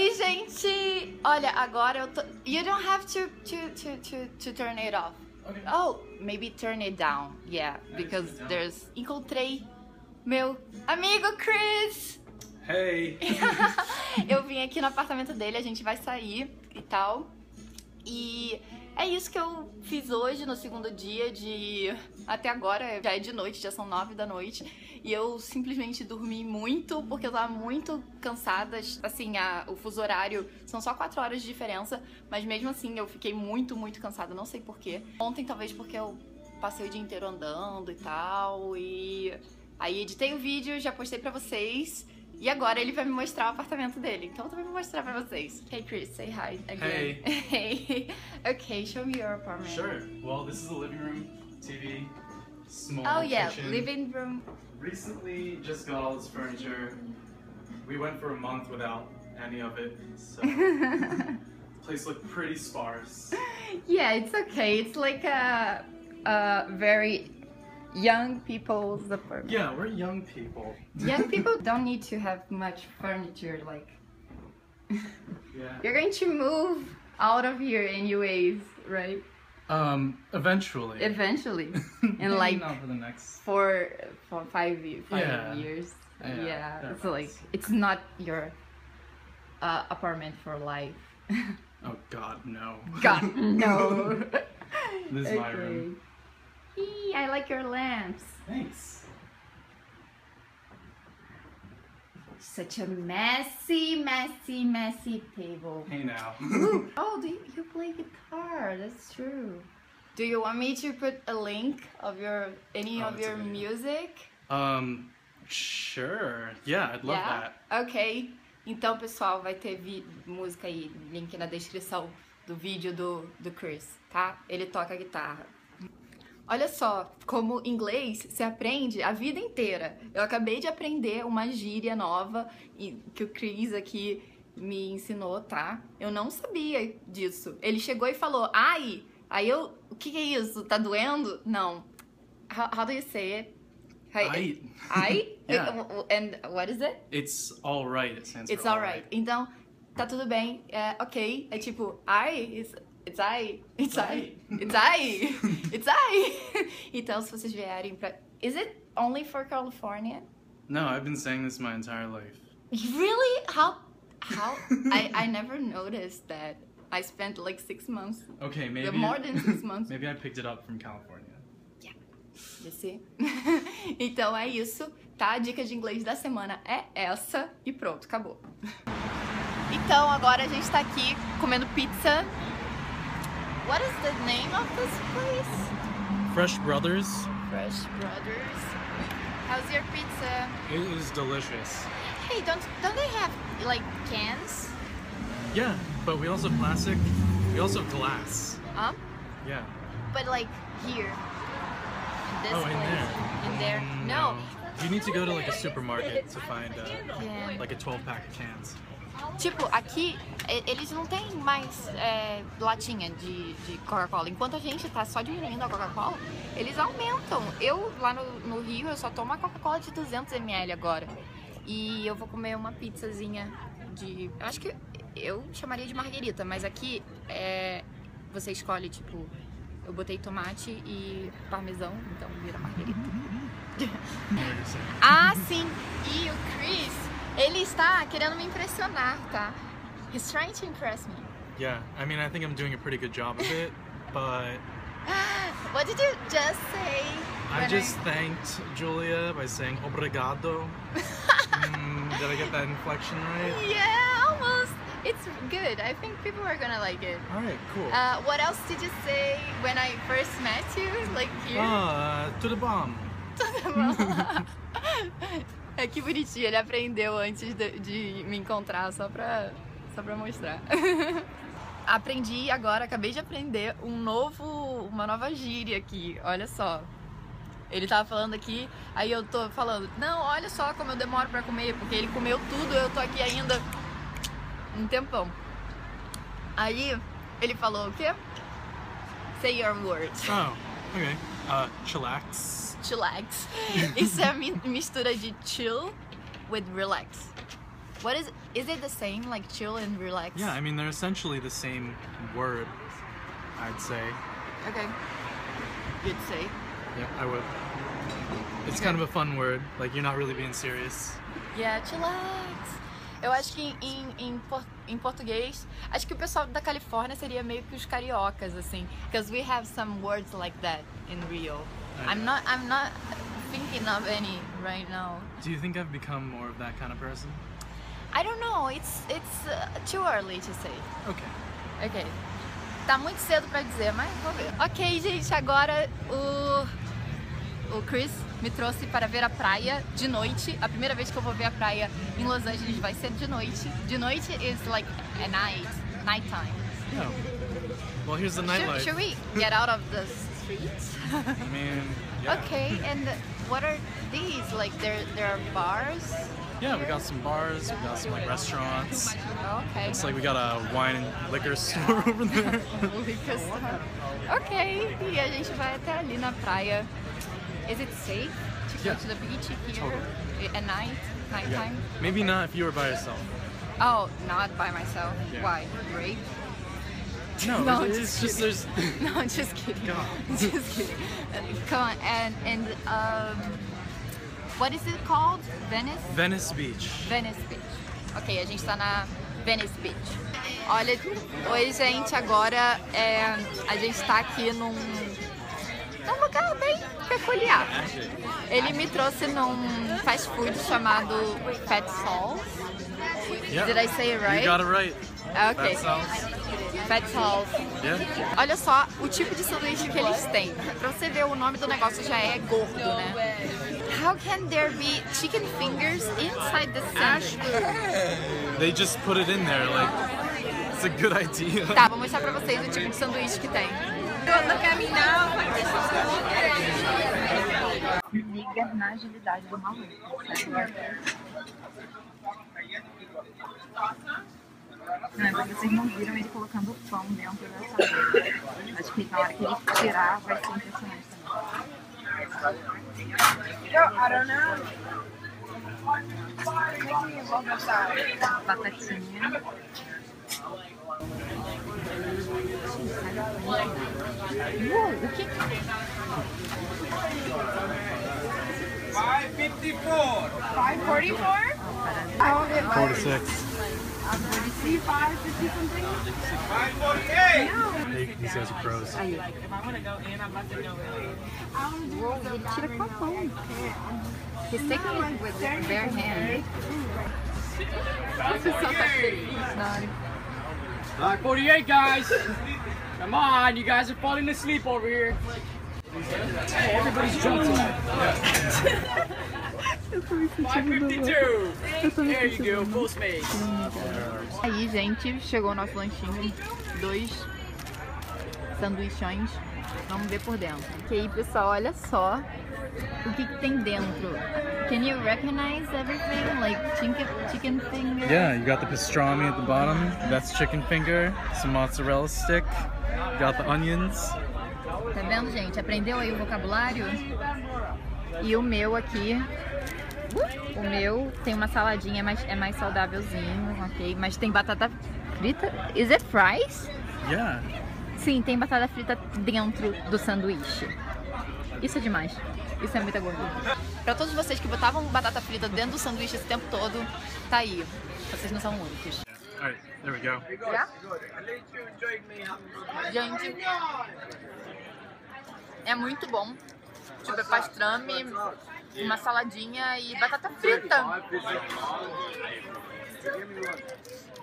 aí, gente. Olha, agora eu tô... You don't have to turn it off. Okay. Oh, maybe turn it down. Yeah, because down. There's... Encontrei meu amigo Chris. Hey! Eu vim aqui no apartamento dele, a gente vai sair e tal. E é isso que eu fiz hoje no segundo dia de... Até agora, já é de noite, já são 21h. E eu simplesmente dormi muito, porque eu tava muito cansada. Assim, o fuso horário são só 4 horas de diferença. Mas mesmo assim, eu fiquei muito, muito cansada, não sei porquê. Ontem, talvez porque eu passei o dia inteiro andando e tal. E aí editei o vídeo, já postei pra vocês. E agora ele vai me mostrar o apartamento dele, então eu também vou mostrar pra vocês. Hey Chris, say hi again. Hey. Hey. Okay, show me your apartment. Sure. Well, this is the living room, TV, small kitchen. Oh yeah, living room. Recently just got all this furniture. We went for a month without any of it, so the place looked pretty sparse. Yeah, it's okay. It's like a very young people's apartment. Yeah, we're young people. Young people don't need to have much furniture, like... Yeah. You're going to move out of here anyways, right? Eventually. Eventually. In like... Not for the next... For five years. Yeah, yeah. It's like, it's not your apartment for life. Oh god, no. God, no. This is my room. I like your lamps. Thanks. Such a messy, messy, messy table. Hey now. Oh, do you play guitar? That's true. Do you want me to put a link of any of your music? Sure. Yeah, I'd love that. Okay. Então, pessoal, vai ter música aí, link na descrição do vídeo do Chris, tá? Ele toca guitarra. Olha só, como inglês se aprende a vida inteira. Eu acabei de aprender uma gíria nova que o Chris aqui me ensinou, tá? Eu não sabia disso. Ele chegou e falou, ai, aí eu, o que é isso? Tá doendo? Não. How do you say it? Ai. Ai? Yeah. And what is it? It's all right. It's all right. Então, tá tudo bem, ok. É tipo, ai... It's I. Então, se vocês vierem pra... Is it only for California? No, I've been saying this my entire life. Really? How? I never noticed that. I spent like 6 months. Okay, maybe... More than 6 months. Maybe I picked it up from California. Yeah. You see? Então é isso, tá? A dica de inglês da semana é essa. E pronto, acabou. Então, agora a gente tá aqui comendo pizza. What is the name of this place? Fresh Brothers. Fresh Brothers. How's your pizza? It is delicious. Hey, don't they have like cans? Yeah, but we also have plastic. We also have glass. Huh? Yeah. But like here. In this place. In there. No. You need to go to like a supermarket to find like a 12-pack of cans. Tipo, aqui eles não tem mais latinha de Coca-Cola. Enquanto a gente tá só diminuindo a Coca-Cola, eles aumentam. Eu, lá no Rio, eu só tomo a Coca-Cola de 200ml agora. E eu vou comer uma pizzazinha de... Eu acho que eu chamaria de marguerita, mas aqui você escolhe, tipo... Eu botei tomate e parmesão, então vira marguerita. Ah, sim! E o Chris... Ele está querendo me impressionar, tá? He's trying to impress me. Yeah, I mean, I think I'm doing a pretty good job of it, but... What did you just say? I just thanked Julia by saying obrigado. Did I get that inflection right? Yeah, almost. It's good. I think people are gonna like it. Alright, cool. What else did you say when I first met you? Like here? Tudo bom. Tudo bom. É que bonitinho, ele aprendeu antes de me encontrar só pra mostrar. Aprendi agora, acabei de aprender uma nova gíria aqui, olha só. Ele tava falando aqui, aí eu tô falando, não, olha só como eu demoro pra comer, porque ele comeu tudo, eu tô aqui ainda um tempão. Aí ele falou o quê? Say your word. Oh, ok. Chillax. Chillax. Isso é a mistura de chill with relax. What is it? Is it the same, like chill and relax? Yeah, I mean, they're essentially the same word, I'd say. Okay. You'd say? Yeah, I would. It's okay. Kind of a fun word, like you're not really being serious. Yeah, chillax. Eu acho que em português, acho que o pessoal da Califórnia seria meio que os cariocas, assim. Because we have some words like that in Rio. I'm not thinking of any right now. Do you think I've become more of that kind of person? I don't know. It's too early to say. Okay. Okay. Tá muito cedo pra dizer, mas vou ver. Ok, gente, agora o Chris me trouxe para ver a praia de noite. A primeira vez que eu vou ver a praia em Los Angeles vai ser de noite. De noite is like a night time. Yeah. Well, here's the nightlife. Should we get out of the streets? I mean, yeah. Okay, and what are these? Like there are bars? Yeah, we got some bars, we got some like restaurants. Okay. It's like we got a wine and liquor store over there. Liquor store. Okay, e a gente vai até ali na praia. Is it safe to go to the beach here at night time? Maybe not if you were by yourself. Oh, not by myself. Yeah. Why? Rape? No, no, it's just there's. No, just kidding. God. Just kidding. Come on, what is it called? Venice? Venice Beach. Venice Beach. Ok, a gente tá na Venice Beach. Olha, oi gente, agora a gente tá aqui num lugar bem peculiar. Ele me trouxe num fast food chamado Pet Souls. Yep. Did I say it right? You got it right. Ok. Pet Souls. Yeah. Olha só o tipo de sanduíche que eles têm. Pra você ver, o nome do negócio já é gordo, né? How can there be chicken fingers inside the sandwich? They just put it in there, like, it's a good idea. Tá, vou mostrar pra vocês o tipo de sanduíche que tem. Quando caminhar, vai ter sanduíche. Liga na agilidade do maluco. Não, vocês não viram ele colocando o pão dentro dessa salada. Acho que na hora que ele tirar, vai ser impressionante também. I don't know. These guys are pros. If I want to go in, I'm about to go in. He's taking it with his bare hand. This is so fascinating. 48 guys! Come on, you guys are falling asleep over here. Hey, everybody's drunk tonight. 552! There you go, full space. Aí, gente, chegou o nosso lanchinho. 2 sanduichões, vamos ver por dentro. Ok, pessoal, olha só o que tem dentro. Can you recognize everything? Like chicken finger? Yeah, you got the pastrami at the bottom. That's chicken finger. Some mozzarella stick. You got the onions. Tá vendo, gente? Aprendeu aí o vocabulário? E o meu aqui. O meu tem uma saladinha, é mais saudávelzinho, ok? Mas tem batata frita. Is it fries? Yeah. Sim, tem batata frita dentro do sanduíche. Isso é demais. Isso é muita gordura. Pra todos vocês que botavam batata frita dentro do sanduíche esse tempo todo, tá aí. Vocês não são únicos. Alright, there we go. Yeah? Gente, é muito bom. Tipo, é pastrami, uma saladinha e batata frita.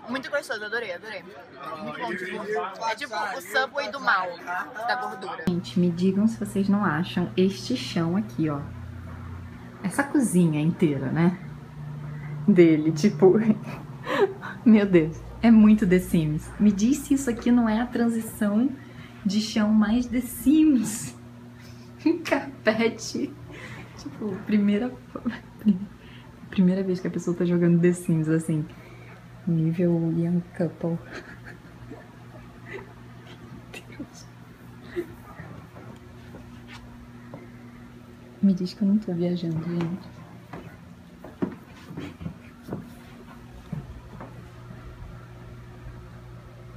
Muito gostoso, adorei. Muito bom, tipo, é tipo o Subway do mal, da gordura. Gente, me digam se vocês não acham este chão aqui, ó. Essa cozinha inteira, né? Dele, tipo... Meu Deus, é muito The Sims. Me diz se isso aqui não é a transição de chão mais The Sims. Um carpete. Tipo, primeira vez que a pessoa tá jogando The Sims, assim. Nível young couple. Deus. Me diz que eu não tô viajando, gente.